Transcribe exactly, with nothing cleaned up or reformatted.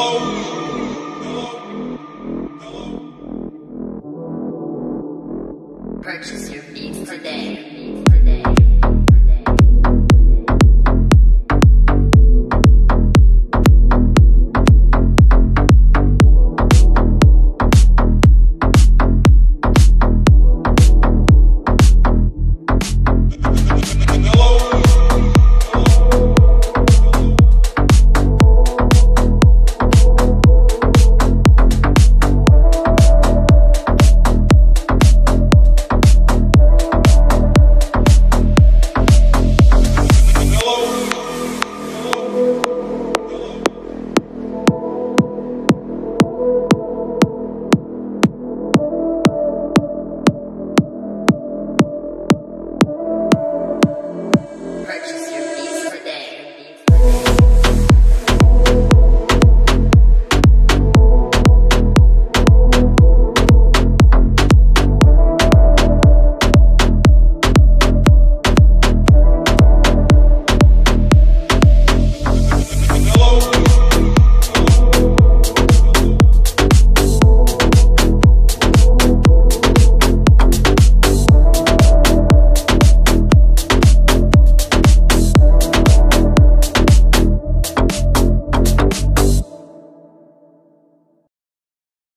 Hallo.